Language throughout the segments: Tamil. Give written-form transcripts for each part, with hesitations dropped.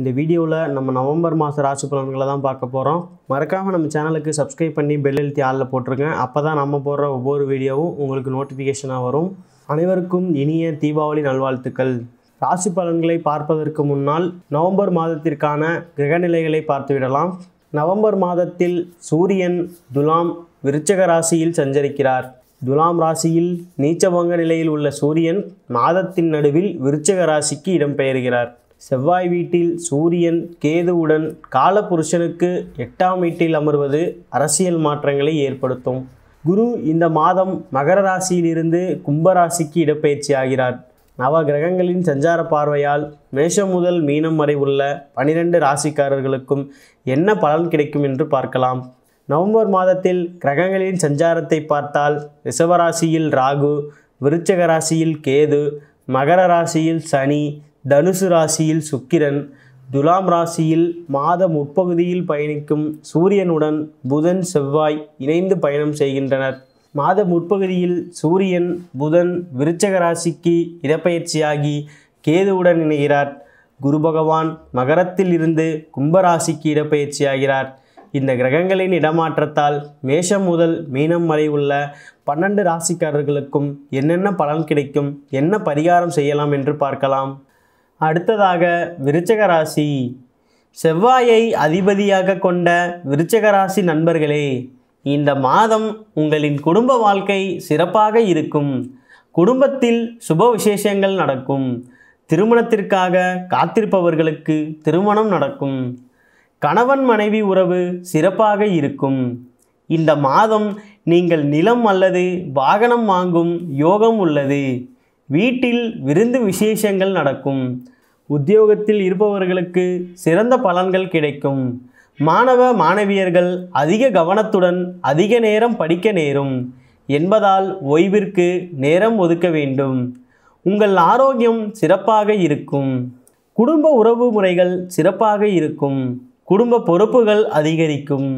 இந்த வீடியோல நம்ம நவம்பர் மாச ராசி பலன்களை தான் பார்க்க போறோம். மறக்காம நம்ம சேனலுக்கு Subscribe பண்ணி பெல் அழுத்தி ஆல்ல போட்டுருங்க. அப்பதான் நம்ம போற ஒவ்வொரு வீடியோவும் உங்களுக்கு நோட்டிஃபிகேஷனா வரும். அனைவருக்கும் இனிய தீபாவளி நல்வாழ்த்துக்கள். ராசி பலன்களை பார்ப்பதற்கு முன்னால் நவம்பர் மாதத்திற்கான கிரக நிலைகளை பார்த்து விடலாம். நவம்பர் மாதத்தில் சூரியன் துலாம் விருச்சிக ராசியில் சஞ்சரிக்கிறார். துலாம் ராசியில் நீச்சபங்க நிலையில் உள்ள சூரியன் மாதத்தின் நடுவில் விருச்சிக ராசிக்கு இடம்பெயர்கிறார். செவ்வாய் வீட்டில் சூரியன் கேதுவுடன் காலபுருஷனுக்கு 8ஆம் வீட்டில் அமர்வது அரசியல் மாற்றங்களை ஏற்படுத்தும். குரு இந்த மாதம் மகர ராசியிலிருந்து கும்பராசிக்கு இடப்பெயர்ச்சி ஆகிறார். நவ கிரகங்களின் சஞ்சார பார்வையால் மேஷம் முதல் மீனம் வரை உள்ள 12 ராசிக்காரர்களுக்கும் என்ன பலன் கிடைக்கும் என்று பார்க்கலாம். நவம்பர் மாதத்தில் கிரகங்களின் சஞ்சாரத்தை பார்த்தால் ரிஷபராசியில் ராகு, விருச்சிக ராசியில் கேது, மகர ராசியில் சனி, தனுசு ராசியில் சுக்கிரன், துலாம் ராசியில் மாத முற்பகுதியில் பயணிக்கும் சூரியனுடன் புதன் செவ்வாய் இணைந்து பயணம் செய்கின்றனர். மாத முற்பகுதியில் சூரியன் புதன் விருச்சிக ராசிக்கு இடப்பெயர்ச்சியாகி கேதுவுடன் இணைகிறார். குரு பகவான் மகரத்தில் இருந்து கும்பராசிக்கு இடப்பெயர்ச்சியாகிறார். இந்த கிரகங்களின் இடமாற்றத்தால் மேஷம் முதல் மீனம் வரை உள்ள 12 ராசிக்காரர்களுக்கும் என்னென்ன பலன் கிடைக்கும், என்ன பரிகாரம் செய்யலாம் என்று பார்க்கலாம். அடுத்ததாக விருச்சிக ராசி. செவ்வாயை அதிபதியாக கொண்ட விருச்சிக ராசி நண்பர்களே, இந்த மாதம் உங்களின் குடும்ப வாழ்க்கை சிறப்பாக இருக்கும். குடும்பத்தில் சுப விசேஷங்கள் நடக்கும். திருமணத்திற்காக காத்திருப்பவர்களுக்கு திருமணம் நடக்கும். கணவன் மனைவி உறவு சிறப்பாக இருக்கும். இந்த மாதம் நீங்கள் நிலம் அல்லது வாகனம் வாங்கும் யோகம் உள்ளது. வீட்டில் விருந்து விசேஷங்கள் நடக்கும். உத்தியோகத்தில் இருப்பவர்களுக்கு சிறந்த பலன்கள் கிடைக்கும். மாணவ மாணவியர்கள் அதிக கவனத்துடன் அதிக நேரம் படிக்க நேரும் என்பதால் ஓய்விற்கு நேரம் ஒதுக்க வேண்டும். உங்கள் ஆரோக்கியம் சிறப்பாக இருக்கும். குடும்ப உறவு முறைகள் சிறப்பாக இருக்கும். குடும்ப பொறுப்புகள் அதிகரிக்கும்.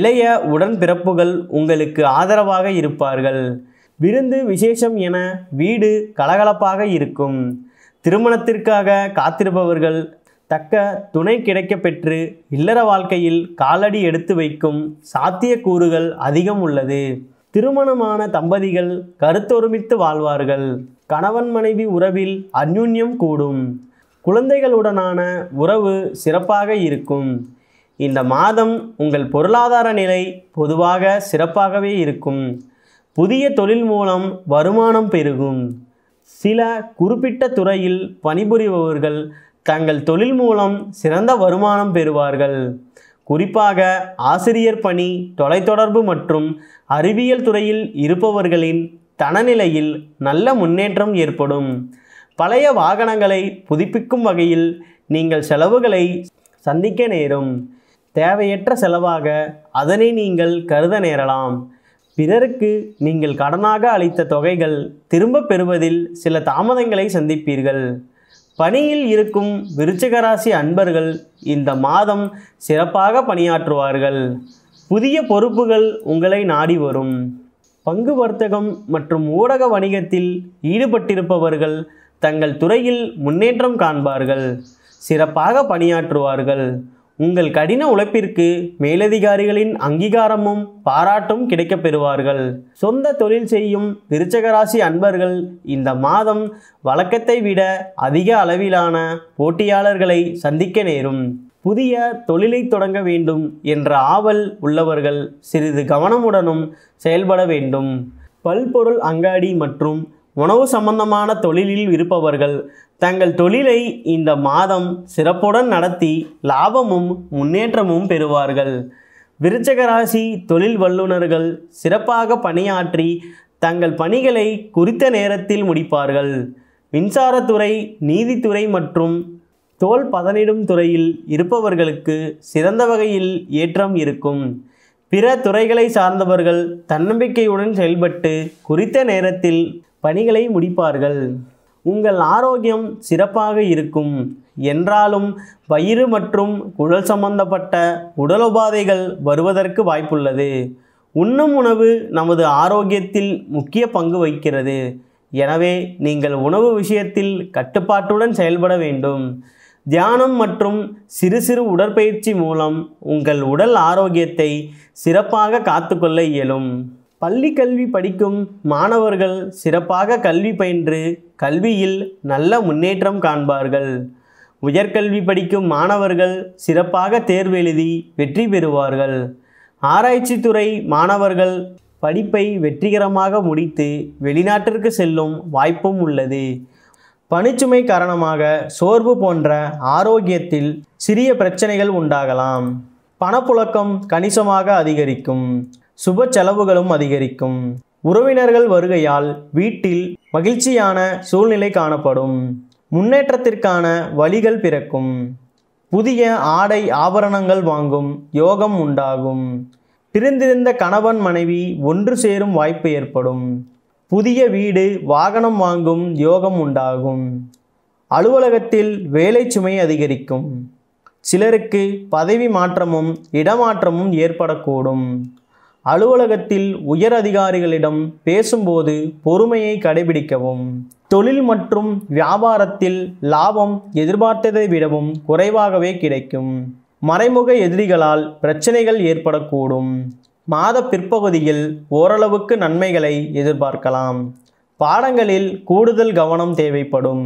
இளைய உடன்பிறப்புகள் உங்களுக்கு ஆதரவாக இருப்பார்கள். விருந்து விசேஷம் என வீடு கலகலப்பாக இருக்கும். திருமணத்திற்காக காத்திருப்பவர்கள் தக்க துணை கிடைக்கப்பெற்று இல்லற வாழ்க்கையில் காலடி எடுத்து வைக்கும் சாத்தியக்கூறுகள் அதிகம் உள்ளது. திருமணமான தம்பதிகள் கருத்தொருமித்து வாழ்வார்கள். கணவன் மனைவி உறவில் அந்யுன்யம் கூடும். குழந்தைகளுடனான உறவு சிறப்பாக இருக்கும். இந்த மாதம் உங்கள் பொருளாதார நிலை பொதுவாக சிறப்பாகவே இருக்கும். புதிய தொழில் மூலம் வருமானம் பெருகும். சில குறிப்பிட்ட துறையில் பணிபுரிபவர்கள் தங்கள் தொழில் மூலம் சிறந்த வருமானம் பெறுவார்கள். குறிப்பாக ஆசிரியர் பணி, தொலைத்தொடர்பு மற்றும் அறிவியல் துறையில் இருப்பவர்களின் தனநிலையில் நல்ல முன்னேற்றம் ஏற்படும். பழைய வாகனங்களை புதுப்பிக்கும் வகையில் நீங்கள் செலவுகளை சந்திக்க நேரும். தேவையற்ற செலவாக அதனை நீங்கள் கருத நேரலாம். பிறருக்கு நீங்கள் கடனாக அளித்த தொகைகள் திரும்ப பெறுவதில் சில தாமதங்களை சந்திப்பீர்கள். பணியில் இருக்கும் விருச்சிக ராசி அன்பர்கள் இந்த மாதம் சிறப்பாக பணியாற்றுவார்கள். புதிய பொறுப்புகள் உங்களை நாடி வரும். பங்கு வர்த்தகம் மற்றும் ஊடக வணிகத்தில் ஈடுபட்டிருப்பவர்கள் தங்கள் துறையில் முன்னேற்றம் காண்பார்கள். சிறப்பாக பணியாற்றுவார்கள். உங்கள் கடின உழைப்பிற்கு மேலதிகாரிகளின் அங்கீகாரமும் பாராட்டும் கிடைக்கப்பெறுவார்கள். சொந்த தொழில் செய்யும் விருச்சிக ராசி அன்பர்கள் இந்த மாதம் வழக்கத்தை விட அதிக அளவிலான போட்டியாளர்களை சந்திக்க நேரும். புதிய தொழிலை தொடங்க வேண்டும் என்ற ஆவல் உள்ளவர்கள் சிறிது கவனமுடனும் செயல்பட வேண்டும். பல்பொருள் அங்காடி மற்றும் உணவு சம்பந்தமான தொழிலில் இருப்பவர்கள் தங்கள் தொழிலை இந்த மாதம் சிறப்புடன் நடத்தி லாபமும் முன்னேற்றமும் பெறுவார்கள். விருச்சிக ராசி தொழில் வல்லுநர்கள் சிறப்பாக பணியாற்றி தங்கள் பணிகளை குறித்த நேரத்தில் முடிப்பார்கள். மின்சாரத்துறை, நீதித்துறை மற்றும் தோல் பதனிடும் துறையில் இருப்பவர்களுக்கு சிறந்த வகையில் ஏற்றம் இருக்கும். பிற துறைகளை சார்ந்தவர்கள் தன்னம்பிக்கையுடன் செயல்பட்டு குறித்த நேரத்தில் பணிகளை முடிப்பார்கள். உங்கள் ஆரோக்கியம் சிறப்பாக இருக்கும். என்றாலும் வயிறு மற்றும் குடல் சம்பந்தப்பட்ட உடல் உபாதைகள் வருவதற்கு வாய்ப்புள்ளது. உண்ணும் உணவு நமது ஆரோக்கியத்தில் முக்கிய பங்கு வகிக்கிறது. எனவே நீங்கள் உணவு விஷயத்தில் கட்டுப்பாட்டுடன் செயல்பட வேண்டும். தியானம் மற்றும் சிறு சிறு உடற்பயிற்சி மூலம் உங்கள் உடல் ஆரோக்கியத்தை சிறப்பாக காத்துக்கொள்ள இயலும். பள்ளி கல்வி படிக்கும் மாணவர்கள் சிறப்பாக கல்வி பயின்று கல்வியில் நல்ல முன்னேற்றம் காண்பார்கள். உயர்கல்வி படிக்கும் மாணவர்கள் சிறப்பாக தேர்வு எழுதி வெற்றி பெறுவார்கள். ஆராய்ச்சி துறை மாணவர்கள் படிப்பை வெற்றிகரமாக முடித்து வெளிநாட்டிற்கு செல்லும் வாய்ப்பும் உள்ளது. பணிச்சுமை காரணமாக சோர்வு போன்ற ஆரோக்கியத்தில் சிறிய பிரச்சனைகள் உண்டாகலாம். பணப்புழக்கம் கணிசமாக அதிகரிக்கும். சுப செலவுகளும் அதிகரிக்கும். உறவினர்கள் வருகையால் வீட்டில் மகிழ்ச்சியான சூழ்நிலை காணப்படும். முன்னேற்றத்திற்கான வழிகள் பிறக்கும். புதிய ஆடை ஆபரணங்கள் வாங்கும் யோகம் உண்டாகும். பிரிந்திருந்த கணவன் மனைவி ஒன்று சேரும் வாய்ப்பு ஏற்படும். புதிய வீடு வாகனம் வாங்கும் யோகம் உண்டாகும். அலுவலகத்தில் வேலை சுமை அதிகரிக்கும். சிலருக்கு பதவி மாற்றமும் இடமாற்றமும் ஏற்படக்கூடும். அலுவலகத்தில் உயர் அதிகாரிகளிடம் பேசும்போது பொறுமையை கடைபிடிக்கவும். தொழில் மற்றும் வியாபாரத்தில் லாபம் எதிர்பார்த்ததை விடவும் குறைவாகவே கிடைக்கும். மறைமுக எதிரிகளால் பிரச்சனைகள் ஏற்படக்கூடும். மாத பிற்பகுதியில் ஓரளவுக்கு நன்மைகளை எதிர்பார்க்கலாம். பாடங்களில் கூடுதல் கவனம் தேவைப்படும்.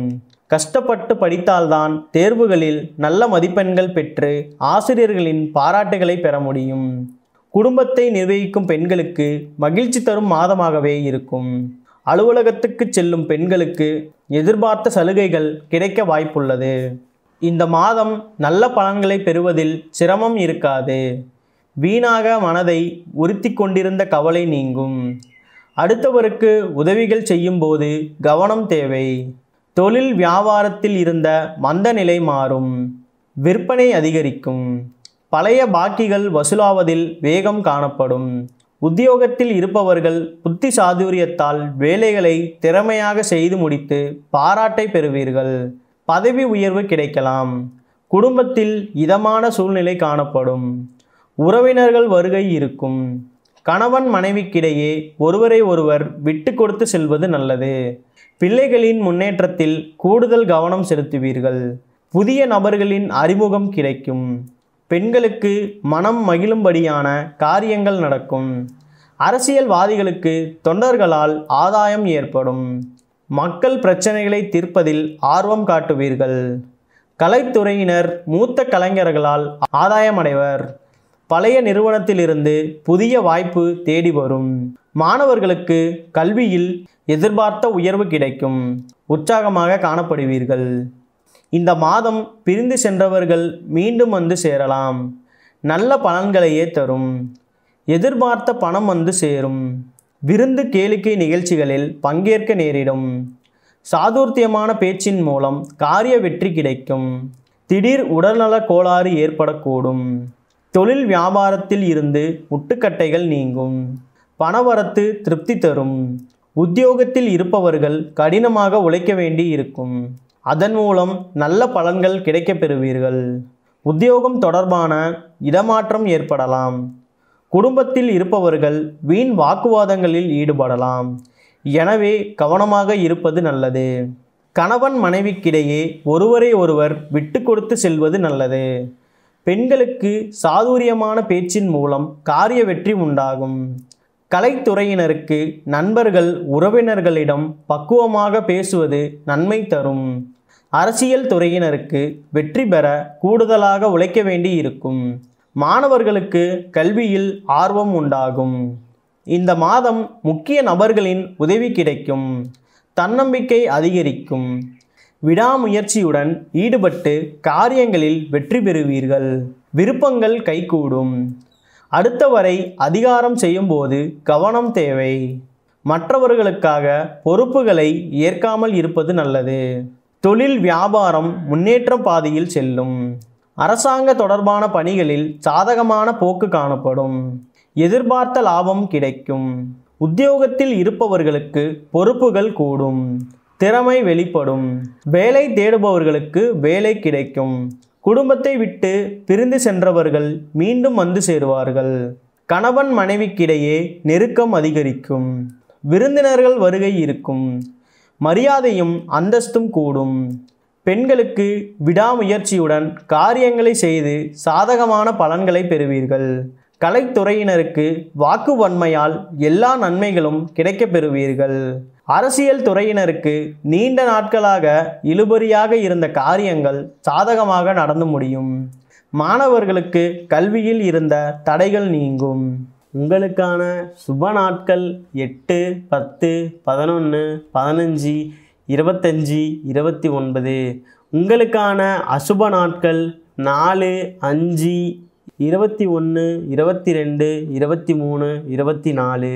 கஷ்டப்பட்டு படித்தால்தான் தேர்வுகளில் நல்ல மதிப்பெண்கள் பெற்று ஆசிரியர்களின் பாராட்டுகளை பெற முடியும். குடும்பத்தை நிர்வகிக்கும் பெண்களுக்கு மகிழ்ச்சி தரும் மாதமாகவே இருக்கும். அலுவலகத்துக்கு செல்லும் பெண்களுக்கு எதிர்பார்த்த சலுகைகள் கிடைக்க வாய்ப்புள்ளது. இந்த மாதம் நல்ல பலன்களை பெறுவதில் சிரமம் இருக்காது. வீணாக மனதை உறுத்தி கொண்டிருந்த கவலை நீங்கும். அடுத்தவருக்கு உதவிகள் செய்யும்போது கவனம் தேவை. தொழில் வியாபாரத்தில் இருந்த மந்த நிலை மாறும். விற்பனை அதிகரிக்கும். பழைய பாக்கிகள் வசூலாவதில் வேகம் காணப்படும். உத்தியோகத்தில் இருப்பவர்கள் புத்தி சாதுரியத்தால் வேலைகளை திறமையாக செய்து முடித்து பாராட்டை பெறுவீர்கள். பதவி உயர்வு கிடைக்கலாம். குடும்பத்தில் இதமான சூழ்நிலை காணப்படும். உறவினர்கள் வருகை இருக்கும். கணவன் மனைவிக்கிடையே ஒருவரை ஒருவர் விட்டு கொடுத்து செல்வது நல்லது. பிள்ளைகளின் முன்னேற்றத்தில் கூடுதல் கவனம் செலுத்துவீர்கள். புதிய நபர்களின் அறிமுகம் கிடைக்கும். பெண்களுக்கு மனம் மகிழும்படியான காரியங்கள் நடக்கும். அரசியல்வாதிகளுக்கு தொண்டர்களால் ஆதாயம் ஏற்படும். மக்கள் பிரச்சனைகளை தீர்ப்பதில் ஆர்வம் காட்டுவீர்கள். கலைத்துறையினர் மூத்த கலைஞர்களால் ஆதாயமடைவர். பழைய நிறுவனத்திலிருந்து புதிய வாய்ப்பு தேடி வரும். மாணவர்களுக்கு கல்வியில் எதிர்பார்த்த உயர்வு கிடைக்கும். உற்சாகமாக காணப்படுவீர்கள். இந்த மாதம் பிரிந்து சென்றவர்கள் மீண்டும் வந்து சேரலாம். நல்ல பலன்களையே தரும். எதிர்பார்த்த பணம் வந்து சேரும். விருந்து கேளிக்கை நிகழ்ச்சிகளில் பங்கேற்க நேரிடும். சாதுர்த்தியமான பேச்சின் மூலம் காரிய வெற்றி கிடைக்கும். திடீர் உடல்நல கோளாறு ஏற்படக்கூடும். தொழில் வியாபாரத்தில் இருந்து முட்டுக்கட்டைகள் நீங்கும். பணவரத்து திருப்தி தரும். உத்தியோகத்தில் இருப்பவர்கள் கடினமாக உழைக்க வேண்டி இருக்கும். அதன் மூலம் நல்ல பலன்கள் கிடைக்கப் பெறுவீர்கள். உத்தியோகம் தொடர்பான இடமாற்றம் ஏற்படலாம். குடும்பத்தில் இருப்பவர்கள் வீண் வாக்குவாதங்களில் ஈடுபடலாம். எனவே கவனமாக இருப்பது நல்லது. கணவன் மனைவிக்கிடையே ஒருவரை ஒருவர் விட்டு கொடுத்து செல்வது நல்லது. பெண்களுக்கு சாதுரியமான பேச்சின் மூலம் காரிய வெற்றி உண்டாகும். கலைத்துறையினருக்கு நண்பர்கள் உறவினர்களிடம் பக்குவமாக பேசுவது நன்மை தரும். அரசியல் துறையினருக்கு வெற்றி பெற கூடுதலாக உழைக்க வேண்டி இருக்கும். மாணவர்களுக்கு கல்வியில் ஆர்வம் உண்டாகும். இந்த மாதம் முக்கிய நபர்களின் உதவி கிடைக்கும். தன்னம்பிக்கை அதிகரிக்கும். விடாமுயற்சியுடன் ஈடுபட்டு காரியங்களில் வெற்றி பெறுவீர்கள். விருப்பங்கள் கைகூடும். அடுத்தவரை அதிகாரம் செய்யும்போது கவனம் தேவை. மற்றவர்களுக்காக பொறுப்புகளை ஏற்காமல் இருப்பது நல்லது. தொழில் வியாபாரம் முன்னேற்ற பாதையில் செல்லும். அரசாங்க தொடர்பான பணிகளில் சாதகமான போக்கு காணப்படும். எதிர்பார்த்த லாபம் கிடைக்கும். உத்தியோகத்தில் இருப்பவர்களுக்கு பொறுப்புகள் கூடும். திறமை வெளிப்படும். வேலை தேடுபவர்களுக்கு வேலை கிடைக்கும். குடும்பத்தை விட்டு பிரிந்து சென்றவர்கள் மீண்டும் வந்து சேருவார்கள். கணவன் மனைவிக்கிடையே நெருக்கம் அதிகரிக்கும். விருந்தினர்கள் வருகை இருக்கும். மரியாதையும் அந்தஸ்தும் கூடும். பெண்களுக்கு விடாமுயற்சியுடன் காரியங்களை செய்து சாதகமான பலன்களை பெறுவீர்கள். கலைத்துறையினருக்கு வாக்குவன்மையால் எல்லா நன்மைகளும் கிடைக்கப் பெறுவீர்கள். அரசியல் துறையினருக்கு நீண்ட நாட்களாக இழுபறியாக இருந்த காரியங்கள் சாதகமாக நடந்து முடியும். மாணவர்களுக்கு கல்வியில் இருந்த தடைகள் நீங்கும். உங்களுக்கான சுப நாட்கள் 8, 10, 11, 15, 25, 29. உங்களுக்கான அசுப நாட்கள் 4, 5, 21, 22, 23, 24.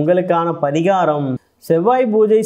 உங்களுக்கான பரிகாரம் செவ்வாய் பூஜை.